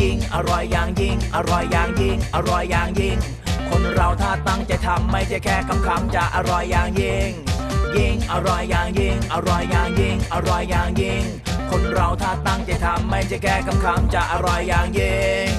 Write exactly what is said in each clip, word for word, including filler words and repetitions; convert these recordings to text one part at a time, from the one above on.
ยิ่งอร่อยอย่างยิ่งอร่อยอย่างยิ่งอร่อยอย่างยิ่งคนเราถ้าตั้งใจทำไม่ใช่แค่คำคำจะอร่อยอย่างยิ่งยิ่งอร่อยอย่างยิ่งอร่อยอย่างยิ่งอร่อยอย่างยิ่งคนเราถ้าตั้งใจทำไม่ใช่แค่คำคำจะอร่อยอย่างยิ่ง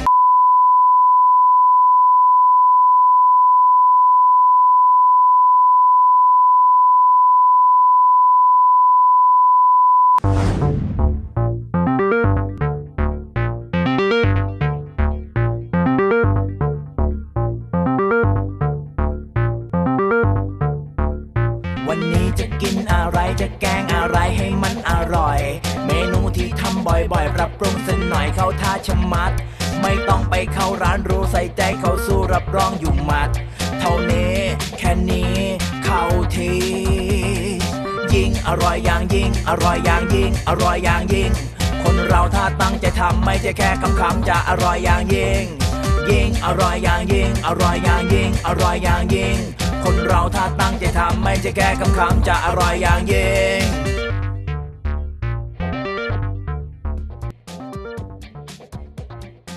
วันนี้จะกินอะไรจะแกงอะไรให้มันอร่อยเมนูที่ทำบ่อยๆปรับปรุงสักหน่อยเข้าท่าชะมัดไม่ต้องไปเข้าร้านรู้ใส่ใจเขาสู้รับรองอยู่หมัดเท่านี้แค่นี้เข้าทียิ่งอร่อยอย่างยิ่งอร่อยอย่างยิ่งอร่อยอย่างยิ่งคนเราถ้าตั้งใจทำไม่ใช่แค่คำคำจะอร่อยอย่างยิ่งยิ่งอร่อยอย่างยิ่งอร่อยอย่างยิ่งอร่อยอย่างยิ่งคนเราถ้าตั้งใจทำไม่ใช่แค่คำคำจะอร่อยอย่างยิ่ง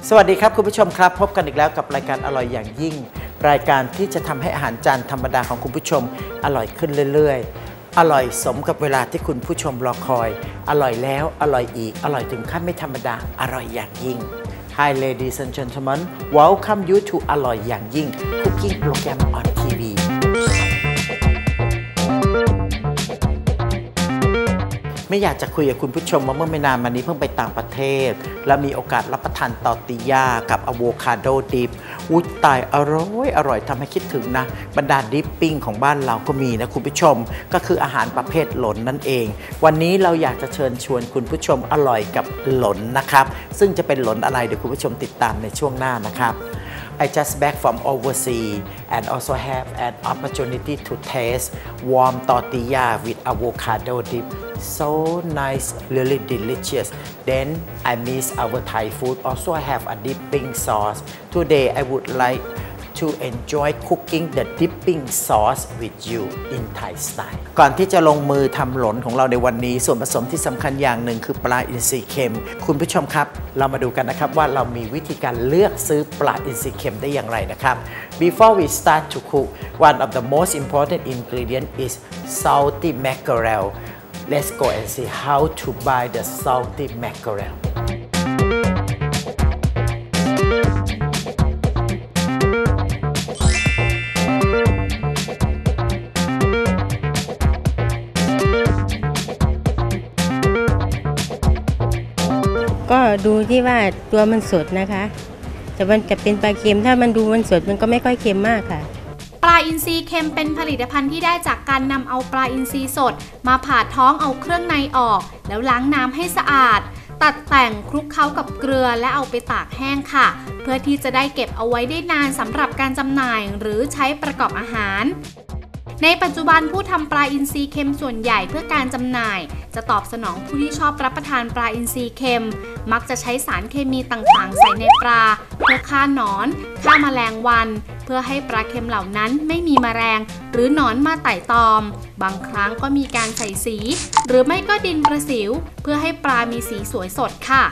สวัสดีครับคุณผู้ชมครับพบกันอีกแล้วกับรายการอร่อยอย่างยิ่งรายการที่จะทำให้อาหารจานธรรมดาของคุณผู้ชมอร่อยขึ้นเรื่อยๆอร่อยสมกับเวลาที่คุณผู้ชมรอคอยอร่อยแล้วอร่อยอีกอร่อยถึงขั้นไม่ธรรมดาอร่อยอย่างยิ่งHi ladies and gentlemen, welcome you to อร่อยอย่างยิ่ง Cooking Program on ที วี ไม่อยากจะคุยกับคุณผู้ชมมาเมื่อไม่นานมานี้เพิ่งไปต่างประเทศและมีโอกาสรับประทานตอร์ติญากับอะโวคาโดดิบอุ๊ยตายอร่อยอร่อยทำให้คิดถึงนะบรรดาดิปปิ้งของบ้านเราก็มีนะคุณผู้ชมก็คืออาหารประเภทหล่นนั่นเองวันนี้เราอยากจะเชิญชวนคุณผู้ชมอร่อยกับหล่นนะครับซึ่งจะเป็นหล่นอะไรเดี๋ยวคุณผู้ชมติดตามในช่วงหน้านะครับ I just back from overseas and also have an opportunity to taste warm tortilla with avocado dip so nice really delicious then I miss our Thai food also I have a dipping sauce today I would like to enjoy cooking the dipping sauce with you in Thai style ก่อนที่จะลงมือทำหล่นของเราในวันนี้ส่วนผสมที่สำคัญอย่างหนึ่งคือปลาอินทรีเค็มคุณผู้ชมครับเรามาดูกันนะครับว่าเรามีวิธีการเลือกซื้อปลาอินทรีเค็มได้อย่างไรนะครับ Before we start to cook one of the most important ingredient is salty mackerel Let's go and see how to buy the salty mackerel. Go ดูที่ว่าตัวมันสดนะคะแต่มันจะเป็นปลาเค็มถ้ามันดูมันสดมันก็ไม่ค่อยเค็มมากค่ะปลาอินทรีเค็มเป็นผลิตภัณฑ์ที่ได้จากการนำเอาปลาอินทรีสดมาผ่าท้องเอาเครื่องในออกแล้วล้างน้ำให้สะอาดตัดแต่งคลุกเคล้ากับเกลือและเอาไปตากแห้งค่ะเพื่อที่จะได้เก็บเอาไว้ได้นานสำหรับการจำหน่ายหรือใช้ประกอบอาหารในปัจจุบันผู้ทำปลาอินทรีเค็มส่วนใหญ่เพื่อการจำหน่ายจะตอบสนองผู้ที่ชอบรับประทานปลาอินทรีเค็มมักจะใช้สารเคมีต่างๆใส่ในปลาเพื่อฆ่าหนอนฆ่าแมลงวันเพื่อให้ปลาเค็มเหล่านั้นไม่มีแมลงหรือหนอนมาไต่ตอมบางครั้งก็มีการใส่สีหรือไม่ก็ดินประสิวเพื่อให้ปลามีสีสวยสดค่ะ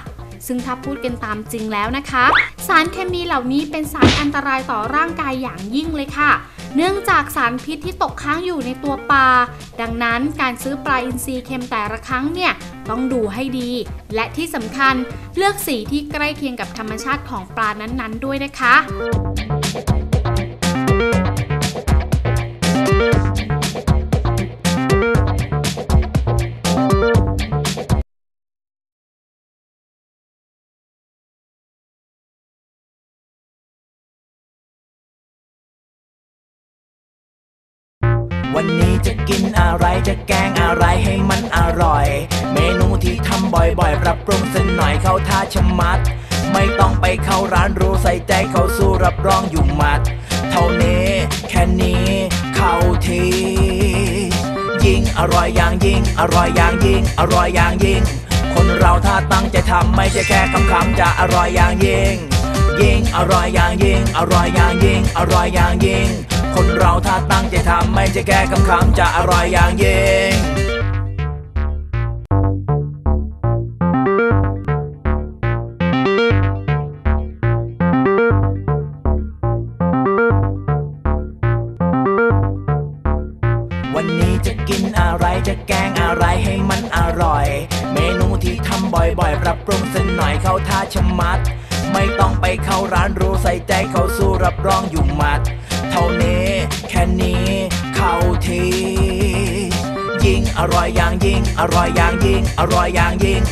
ซึ่งถ้าพูดกันตามจริงแล้วนะคะสารเคมีเหล่านี้เป็นสารอันตรายต่อร่างกายอย่างยิ่งเลยค่ะเนื่องจากสารพิษที่ตกค้างอยู่ในตัวปลาดังนั้นการซื้อปลาอินทรีเค็มแต่ละครั้งเนี่ยต้องดูให้ดีและที่สำคัญเลือกสีที่ใกล้เคียงกับธรรมชาติของปลานั้นๆด้วยนะคะวันนี้จะกินอะไรจะแกงอะไรให้มันอร่อยเมนูที่ทำบ่อยๆปรับปรุงสักหน่อยเข้าท่าชะมัดไม่ต้องไปเข้าร้านรู้ใส่ใจเขาสู้รับรองอยู่หมัดเท่านี้แค่นี้เข้าทียิ่งอร่อยอย่างยิ่งอร่อยอย่างยิ่งอร่อยอย่างยิ่งคนเราถ้าตั้งใจทำไม่ใช่แค่คำคำจะอร่อยอย่างยิ่งยิ่งอร่อยอย่างยิ่งอร่อยอย่างยิ่งอร่อยอย่างยิ่งคนเราถ้าตั้งใจทำไม่ใช่แค่คำคำจะอร่อยอย่างยิ่ง บ่อยปรับปรุงสักหน่อยเข้าท่าชะมัดไม่ต้องไปเข้าร้านรู้ใส่ใจเขาสู้รับรองอยู่หมัดเท่านี้แค่นี้เข้าทียิ่งอร่อยอย่างยิ่งอร่อยอย่างยิ่งอร่อยอย่างยิ่ง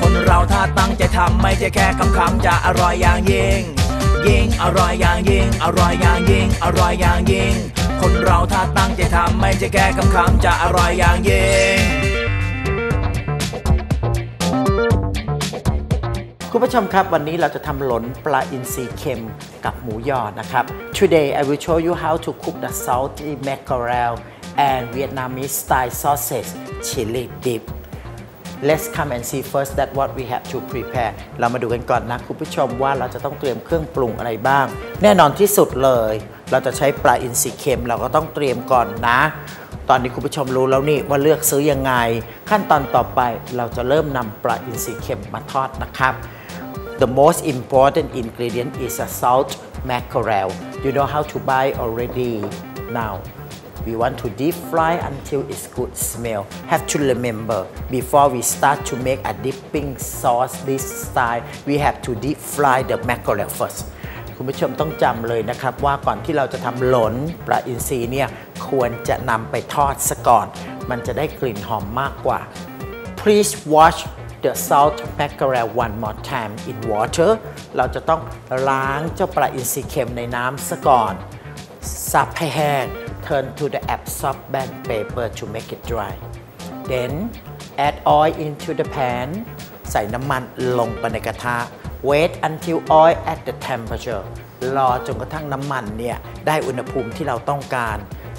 คนเราถ้าตั้งใจทำไม่ใช่แค่คำคำจะอร่อยอย่างยิ่งยิ่งอร่อยอย่างยิ่งอร่อยอย่างยิ่งอร่อยอย่างยิ่งคนเราถ้าตั้งใจทำไม่ใช่แค่คำคำจะอร่อยอย่างยิ่งคุณผู้ชมครับวันนี้เราจะทำหลนปลาอินทรีเค็มกับหมูยอนะครับ Today I will show you how to cook the salty mackerel and Vietnamese style sausage chili dip Let's come and see first that what we have to prepare เรามาดูกันก่อนนะคุณผู้ชมว่าเราจะต้องเตรียมเครื่องปรุงอะไรบ้างแน่นอนที่สุดเลยเราจะใช้ปลาอินทรีเค็มเราก็ต้องเตรียมก่อนนะตอนนี้คุณผู้ชมรู้แล้วนี่ว่าเลือกซื้อยังไงขั้นตอนต่อไปเราจะเริ่มนำปลาอินทรีเค็มมาทอดนะครับ The most important ingredient is a salt mackerel You know how to buy already now We want to deep fry until it's good smell. Have to remember before we start to make a dipping sauce this style, we have to deep fry the mackerel first. คุณผู้ชมต้องจำเลยนะครับว่าก่อนที่เราจะทำหลนปลาอินทรีเนี่ยควรจะนำไปทอดซะก่อนมันจะได้กลิ่นหอมมากกว่า Please wash the salt mackerel one more time in water. เราจะต้องล้างเจ้าปลาอินทรีเค็มในน้ำซะก่อนซับให้แห้งTurn to the absorbent paper to make it dry. Then add oil into the pan. ใส่น้ำมันลงไปในกระทะ Wait until oil at the temperature. รอจนกระทั่งน้ำมันเนี่ยได้อุณหภูมิที่เราต้องการ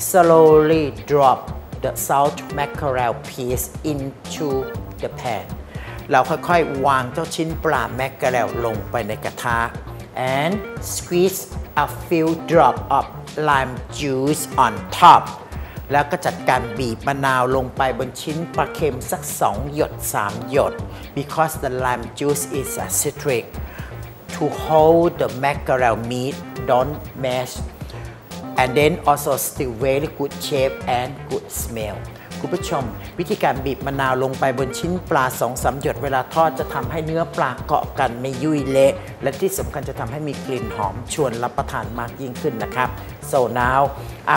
Slowly drop the salt mackerel piece into the pan. เราค่อยๆวางเจ้าชิ้นปลาแมคเคอเรลลงไปในกระทะ And squeeze a few drop of lime juice on top แล้วก็จัดการบีบมะนาวลงไปบนชิ้นปลาเค็มสักสองหยดสามหยด because the lime juice is acidic to hold the mackerel meat don't mash and then also still very good shape and good smell คุณผู้ชมวิธีการบีบมะนาวลงไปบนชิ้นปลา สองสาม หยดเวลาทอดจะทำให้เนื้อปลาเกาะกันไม่ยุ่ยเละและที่สำคัญจะทำให้มีกลิ่นหอมชวนรับประทานมากยิ่งขึ้นนะครับ So now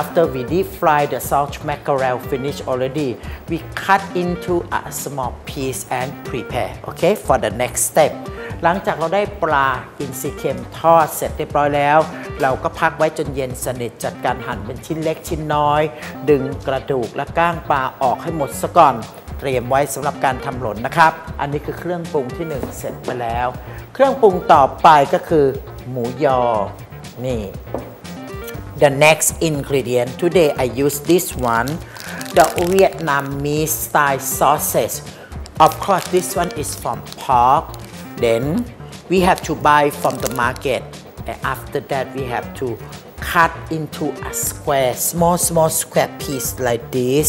after we deep fry the salt mackerel finish already we cut into a small piece and prepare okay for the next step หลังจากเราได้ปลาอินทรีเค็มทอดเสร็จเรียบร้อยแล้วเราก็พักไว้จนเย็นสนิทจัดการหั่นเป็นชิ้นเล็กชิ้นน้อยดึงกระดูกและก้างปลาออกให้หมดซะก่อนเตรียมไว้สำหรับการทำหลนนะครับอันนี้คือเครื่องปรุงที่หนึ่งเสร็จไปแล้วเครื่องปรุงต่อไปก็คือหมูยอนี่ The next ingredient today I use this one the Vietnamese style sausage of course this one is from pork then we have to buy from the market and after that we have to cut into a square small small square piece like this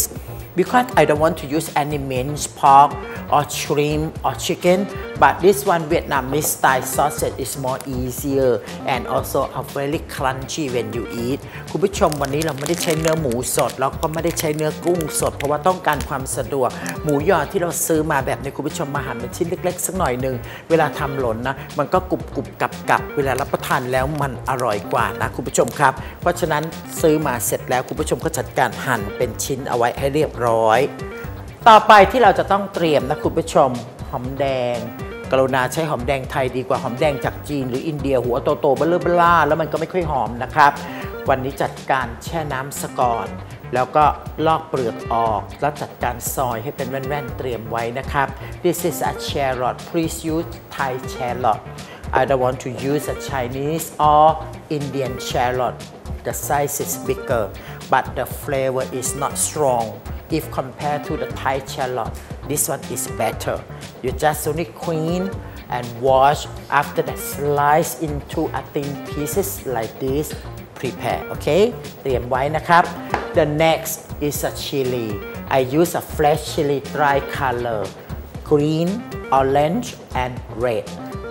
Because I don't want to use any minced pork or shrimp or chicken, but this one Vietnamese style sausage is more easier and also are very crunchy when you eat. คุณผู้ชมวันนี้เราไม่ได้ใช้เนื้อหมูสดแล้วก็ไม่ได้ใช้เนื้อกุ้งสดเพราะว่าต้องการความสะดวกหมูยอที่เราซื้อมาแบบนี้คุณผู้ชมมาหั่นเป็นชิ้นเล็กๆสักหน่อยหนึ่งเวลาทำหลนนะมันก็กรุบกรุบกรับกรับเวลารับประทานแล้วมันอร่อยกว่านะคุณผู้ชมครับเพราะฉะนั้นซื้อมาเสร็จแล้วคุณผู้ชมก็จัดการหั่นเป็นชิ้นเอาไว้ให้เรียบร้อยต่อไปที่เราจะต้องเตรียมนะคุณผู้ชมหอมแดงกรุณาใช้หอมแดงไทยดีกว่าหอมแดงจากจีนหรืออินเดียหัวโตโตเบลเบล่าแล้วมันก็ไม่ค่อยหอมนะครับวันนี้จัดการแช่น้ำซะก่อนแล้วก็ลอกเปลือกออกแล้วจัดการซอยให้เป็นแว่นๆเตรียมไว้นะครับ This is a shallot please use Thai shallot I don't want to use a Chinese or Indian shallot the size is bigger but the flavor is not strong If compared to the Thai shallot, this one is better. You just only clean and wash. After that, slice into a thin pieces like this. Prepare, okay? เตรียมไว้นะครับ The next is a chili. I use a fresh chili, dry color, green, orange, and red.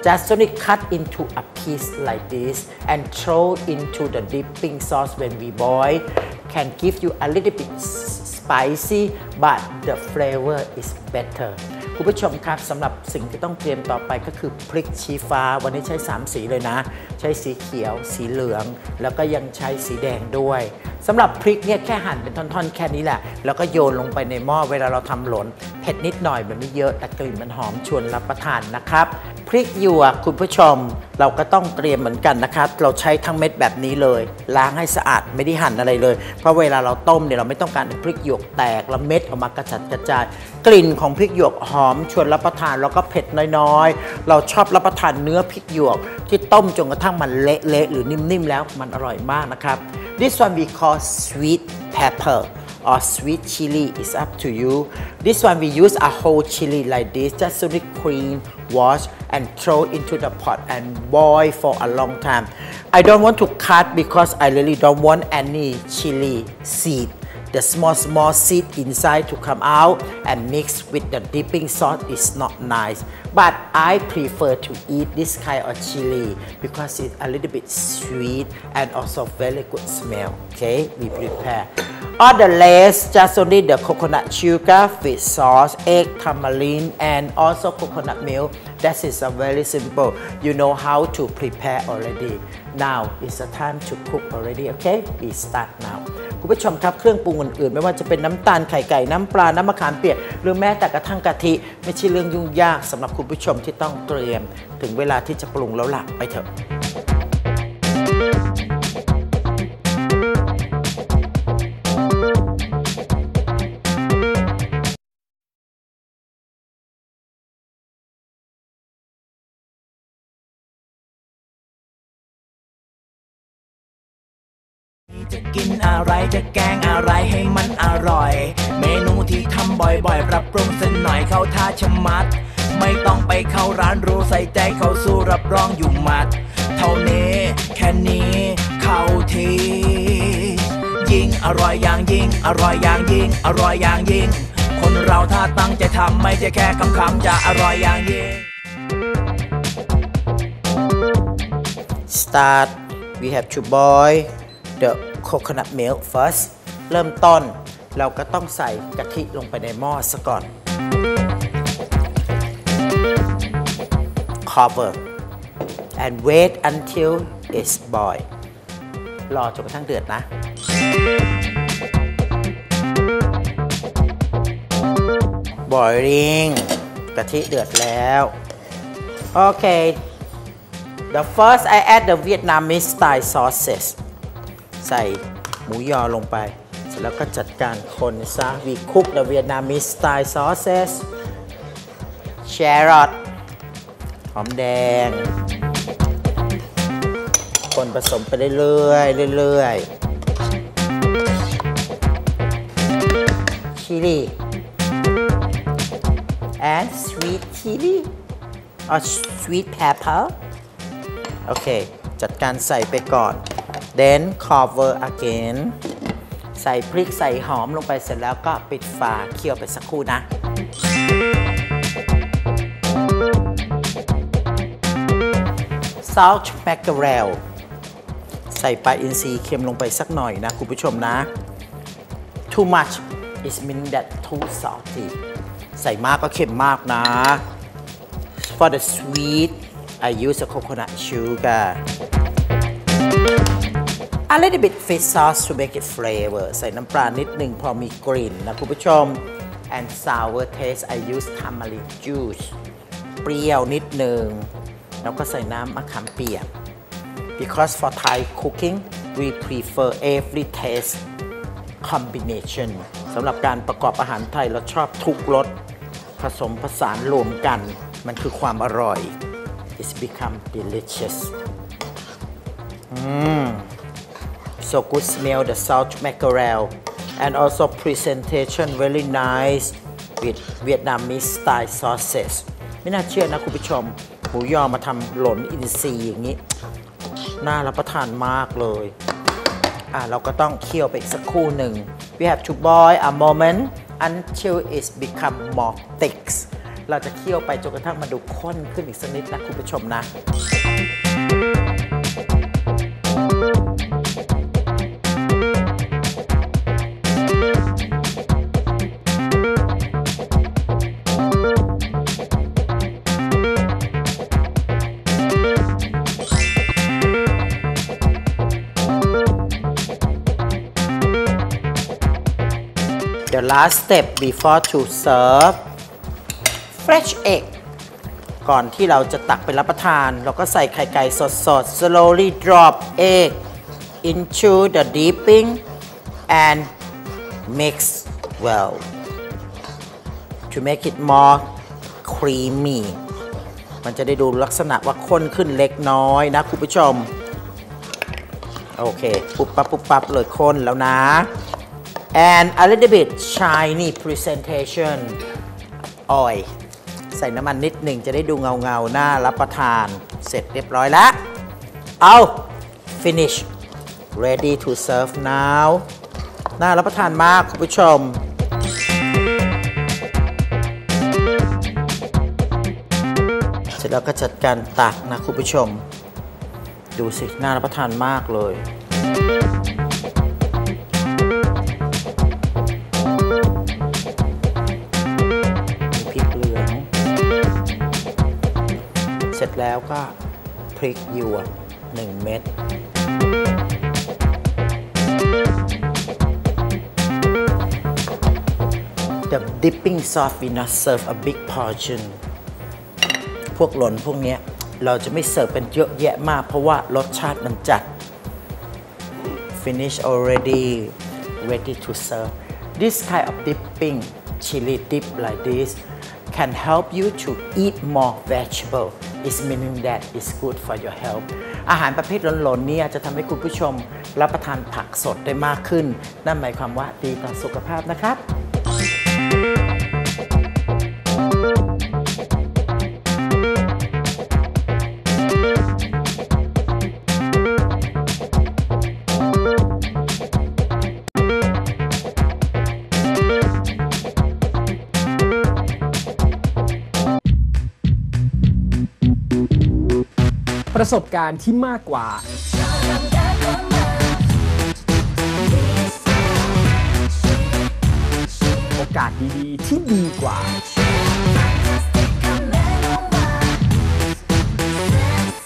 Just only cut into a piece like this and throw into the dipping sauce when we boil. Can give you a little bit.spicy but the flavor is better คุณ คุณผู้ชมครับสำหรับสิ่งที่ต้องเตรียมต่อไปก็คือพริกชี้ฟ้าวันนี้ใช้สามสีเลยนะใช้สีเขียวสีเหลืองแล้วก็ยังใช้สีแดงด้วยสำหรับพริกเนี่ยแค่หั่นเป็นท่อนๆแค่นี้แหละแล้วก็โยนลงไปในหม้อเวลาเราทำหล่นเผ็ดนิดหน่อยมันไม่เยอะแต่กลิ่นมันหอมชวนรับประทานนะครับพริกหยวกคุณผู้ชมเราก็ต้องเตรียมเหมือนกันนะครับเราใช้ทั้งเม็ดแบบนี้เลยล้างให้สะอาดไม่ได้หั่นอะไรเลยเพราะเวลาเราต้มเนี่ยเราไม่ต้องการให้พริกหยวกแตกแล้วเม็ดออกมากระจัดกระจายกลิ่นของพริกหยวกหอมชวนรับประทานแล้วก็เผ็ดน้อยๆเราชอบรับประทานเนื้อพริกหยวกที่ต้มจนกระทั่งมันเละๆหรือนิ่มๆแล้วมันอร่อยมากนะครับ This one we call sweet pepper or sweet chili is up to you. This one we use a whole chili like this just to clean, wash and throw into the pot and boil for a long time. I don't want to cut because I really don't want any chili seed.The small, small seed inside to come out and mix with the dipping sauce is not nice. But I prefer to eat this kind of chili because it's a little bit sweet and also very good smell. Okay, we prepare. All the rest, just only the coconut sugar, fish sauce, egg, tamarind, and also coconut milk. That is a very simple. You know how to prepare already. Now it's the time to cook already. Okay, we start now.คุณผู้ชมครับเครื่องปรุงอื่นๆไม่ว่าจะเป็นน้ำตาลไข่ไก่น้ำปลาน้ำมะขามเปียกหรือแม้แต่กระทั่งกะทิไม่ใช่เรื่องยุ่งยากสำหรับคุณผู้ชมที่ต้องเตรียมถึงเวลาที่จะปรุงแล้วล่ะไปเถอะจะกินอะไรจะแกงอะไรให้มันอร่อยเมนูที่ทำบ่อยๆปรับปรุงสักหน่อยเข้าท่าชะมัดไม่ต้องไปเข้าร้านรู้ใส่ใจเขาสู้รับรองอยู่หมัดเท่านี้แค่นี้เข้าทียิ่งอร่อยอย่างยิ่งอร่อยอย่างยิ่งอร่อยอย่างยิ่งคนเราถ้าตั้งใจทำไม่ใช่แค่คำคำจะอร่อยอย่างยิ่ง Start we have to boil the coconut milk first เริ่มต้นเราก็ต้องใส่กะทิลงไปในหม้อซะก่อน cover and wait until it's boiled รอจนกระทั่งเดือดนะboiling กะทิเดือดแล้วโอเค the first I add the Vietnamese style saucesใส่หมูยอลงไปเสร็จแล้วก็จัดการคนซะ We cook the Vietnamese style sauces carrot หอมแดงคนผสมไปเรื่อยๆเรื่อยๆ chili and sweet chili or sweet pepper โอเคจัดการใส่ไปก่อนThen cover again ใส่พริกใส่หอมลงไปเสร็จแล้วก็ปิดฝาเคี่ยวไปสักครู่นะ Salt mackerel ใส่ปลาอินทรีเค็มลงไปสักหน่อยนะคุณผู้ชมนะ Too much is mean that too salty ใส่มากก็เค็มมากนะ For the sweet I use a coconut sugar A little bit fish sauce to make it flavor ใส่น้ำปลานิดหนึ่งพอมีกลิ่นนะคุณผู้ชม and sour taste I use tamarind juice เปรี้ยวนิดหนึ่งแล้วก็ใส่น้ำมะขามเปียก because for Thai cooking we prefer every taste combination สำหรับการประกอบอาหารไทยเราชอบทุกรสผสมผสานรวมกันมันคือความอร่อย it's become delicious อืมSo good smell the salt mackerel and also presentation very nice with Vietnamese style sauces ไม่น่าเชื่อนะคุณผู้ชมหมูยอมาทำหล่นอินทรีย์อย่างนี้น่ารับประทานมากเลยอ่ะเราก็ต้องเคี่ยวไปสักครู่หนึ่ง We have to boil a moment until it's become more thick เราจะเคี่ยวไปจนกระทั่งมันดูข้นขึ้นอีกสักนิดนะคุณผู้ชมนะ The last step before to serve fresh egg ก่อนที่เราจะตักไปรับประทานเราก็ใส่ไข่ไก่สดๆ slowly drop egg into the dipping and mix well to make it more creamy มันจะได้ดูลักษณะว่าข้นขึ้นเล็กน้อยนะคุณผู้ชมโอเคปุ๊บปั๊บปุ๊บปั๊บเลยข้นแล้วนะ and a little bit shiny presentation oil ใส่น้ำมันนิดหนึ่งจะได้ดูเงาเงาหน้ารับประทานเสร็จเรียบร้อยแล้วเอา finish ready to serve now น่ารับประทานมากคุณผู้ชมเสร็จแล้วก็จัดการตักนะคุณผู้ชมดูสิน่ารับประทานมากเลยพริกเหลืองเสร็จแล้วก็พริกหยวกหนึ่งเม็ดThe dipping sauce we not serve a big portion พวกหล่นพวกเนี้ยเราจะไม่เสิร์ฟเป็นเยอะแยะมากเพราะว่ารสชาติมันจัด Finish already ready to serve this kind of dipping chili dip like this can help you to eat more vegetable it's meaning that it's good for your health อาหารประเภทหล่นๆเนี่ยจะทำให้คุณผู้ชมรับประทานผักสดได้มากขึ้นนั่นหมายความว่าดีต่อสุขภาพนะครับประสบการณ์ที่มากกว่าโอกาสดีๆที่ดีกว่าเปิดแล้ววั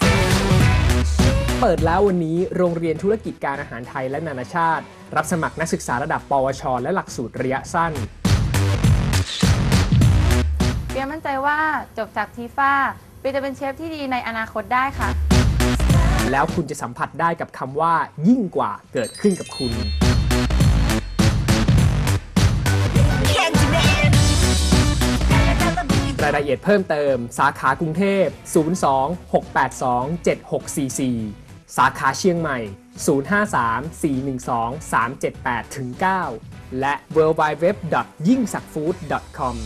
นนี้โรงเรียนธุรกิจการอาหารไทยและนานาชาติรับสมัครนักศึกษาระดับปวชและหลักสูตรระยะสั้นเปียมั่นใจว่าจบจากทีฟ้าเปียจะเป็นเชฟที่ดีในอนาคตได้ค่ะแล้วคุณจะสัมผัสได้กับคำว่ายิ่งกว่าเกิดขึ้นกับคุณรายละเอียดเพิ่มเติมสาขากรุงเทพศูนย์ สอง หก แปด สอง เจ็ด หก สี่ สี่ สาขาเชียงใหม่ศูนย์ ห้า สาม สี่ หนึ่ง สอง สาม เจ็ด แปด เก้า และ ดับเบิลยู ดับเบิลยู ดับเบิลยู ดอท ยิ่งศักดิ์ฟู้ด ดอท คอม